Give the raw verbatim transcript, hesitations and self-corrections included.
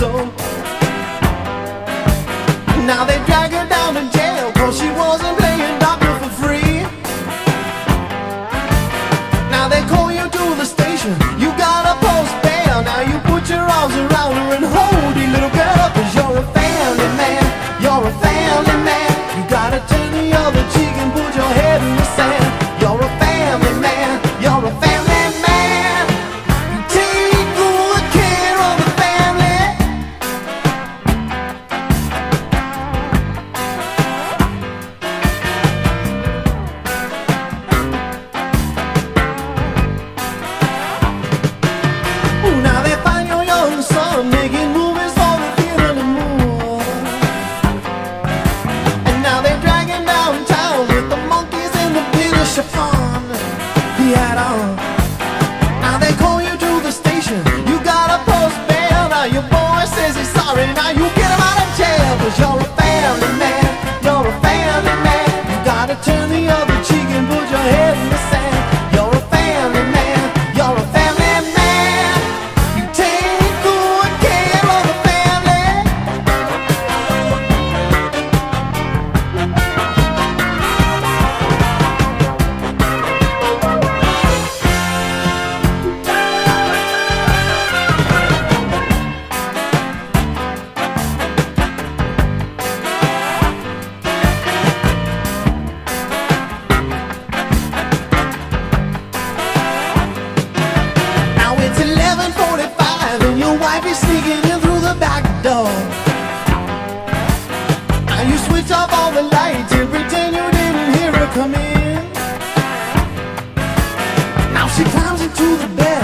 soul. Now they drag her down to jail, cause she wasn't playing doctor for free. Now they call you to the station, you gotta post bail. Now you put your arms around her and hold it, little girl, cause you're a family man, you're a family man. You gotta turn the other cheek and put your head in the sand. You're a family man, you're a family man. Now they call you to the station, you gotta post bail. Now your boy says he's sorry, now you get him out of jail. Cause you're a family man, you're a family man. You gotta turn the other cheek and put your head in the sand. You're a family man, you're a family man. You take good care of the family. eleven forty-five and your wife is sneaking in through the back door. Now you switch off all the lights and pretend you didn't hear her come in. Now she climbs into the bed.